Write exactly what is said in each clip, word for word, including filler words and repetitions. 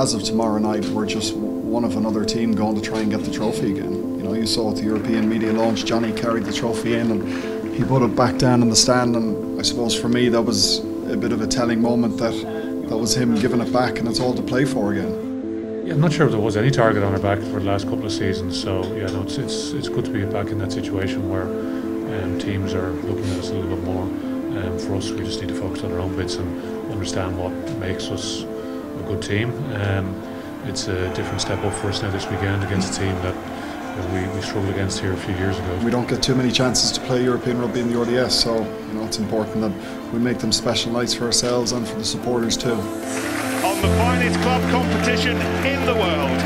as of tomorrow night, we're just one of another team going to try and get the trophy again. You know, you saw at the European media launch, Johnny carried the trophy in and he put it back down in the stand, and I suppose for me that was a bit of a telling moment that that was him giving it back, and it's all to play for again. Yeah, I'm not sure if there was any target on our back for the last couple of seasons, so yeah, no, it's, it's, it's good to be back in that situation where um, teams are looking at us a little bit more. Um, for us, we just need to focus on our own bits and understand what makes us a good team. Um, it's a different step up for us now this weekend against a team that you know, we, we struggled against here a few years ago. We don't get too many chances to play European rugby in the R D S, so you know, it's important that we make them special nights for ourselves and for the supporters too. On the finest club competition in the world,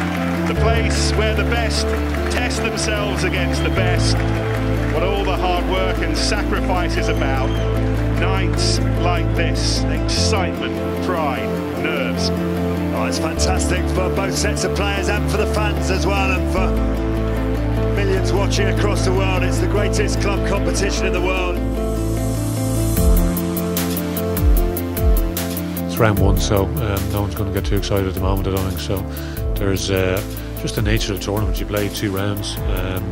the place where the best test themselves against the best, what all the hard work and sacrifice is about. Nights like this, excitement, pride, nerves. Oh, it's fantastic for both sets of players and for the fans as well, and for millions watching across the world. It's the greatest club competition in the world. It's round one, so um, no one's going to get too excited at the moment, I don't think so. There's uh, just the nature of the tournament. You play two rounds. Um,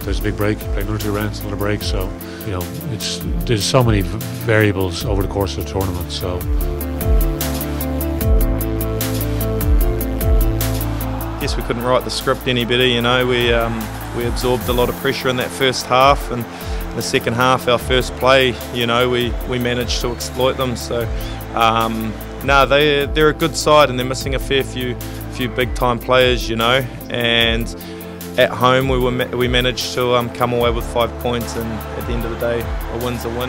There's a big break, play another two rounds, another break, so, you know, it's there's so many variables over the course of the tournament, so. Yes, we couldn't write the script any better, you know, we, um, we absorbed a lot of pressure in that first half, and the second half, our first play, you know, we, we managed to exploit them, so, um, no, they, they're a good side, and they're missing a fair few, few big-time players, you know, and at home, we were we managed to um, come away with five points, and at the end of the day, a win's a win.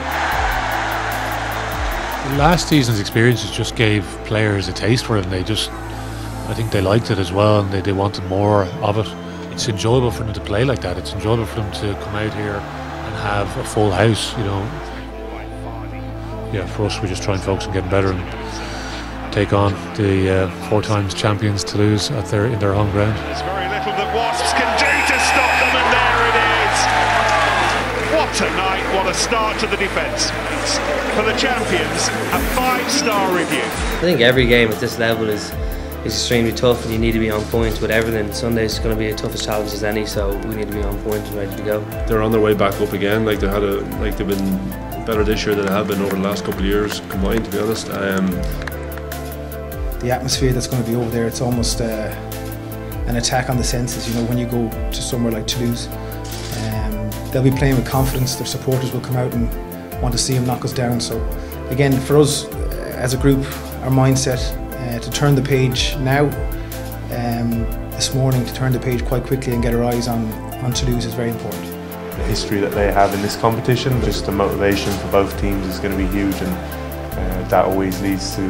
Last season's experiences just gave players a taste for it, and they just, I think they liked it as well, and they, they wanted more of it. It's enjoyable for them to play like that. It's enjoyable for them to come out here and have a full house, you know. Yeah, for us, we just try and focus on getting better and take on the uh, four times champions Toulouse at their in their home ground. There's very little that Wasps can do to stop them, and there it is. What a night, what a start to the defence. For the champions, a five-star review. I think every game at this level is, is extremely tough, and you need to be on point with everything. Sunday's going to be the toughest challenge as any, so we need to be on point and ready to go. They're on their way back up again, like, they had a, like they've been better this year than they have been over the last couple of years combined, to be honest. Um, the atmosphere that's going to be over there, it's almost uh, an attack on the senses. You know, when you go to somewhere like Toulouse, um, they'll be playing with confidence, their supporters will come out and want to see them knock us down. So again, for us as a group, our mindset uh, to turn the page now, um, this morning, to turn the page quite quickly and get our eyes on, on Toulouse is very important. The history that they have in this competition, just the motivation for both teams is going to be huge, and uh, that always leads to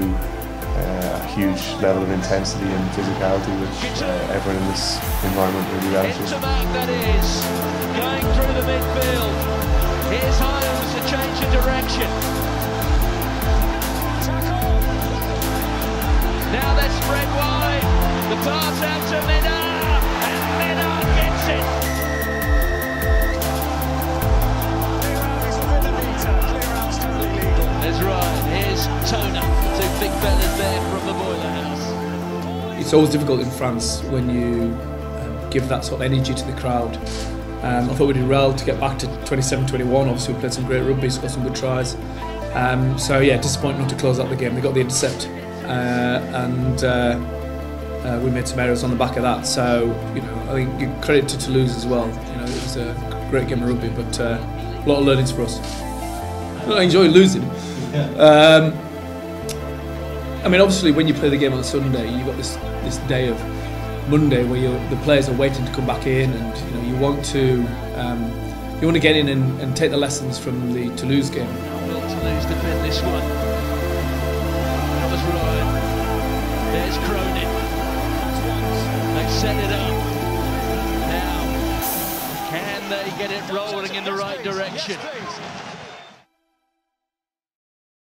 Uh, a huge level of intensity and physicality, which uh, everyone in this environment really values. That is going through the midfield. Here's Hiles to change of direction. Tackle. Now they're spread wide. The pass out to Médard, and Médard gets it. There's Ryan. Here's Tona. Big fellas there from the boiler house. It's always difficult in France when you uh, give that sort of energy to the crowd. Um, I thought we did well to get back to twenty-seven twenty-one. Obviously, we played some great rugby, scored some good tries. Um, so, yeah, disappointing not to close out the game. They got the intercept, uh, and uh, uh, we made some errors on the back of that. So, you know, I think credit to Toulouse as well. You know, it was a great game of rugby, but uh, a lot of learnings for us. I enjoy losing. Um, I mean, obviously, when you play the game on Sunday, you've got this this day of Monday where you're, the players are waiting to come back in, and you know you want to um, you want to get in and, and take the lessons from the Toulouse game. Now will Toulouse defend this one? That was Ryan. There's Cronin. They've set it up. Now, can they get it rolling in the right direction?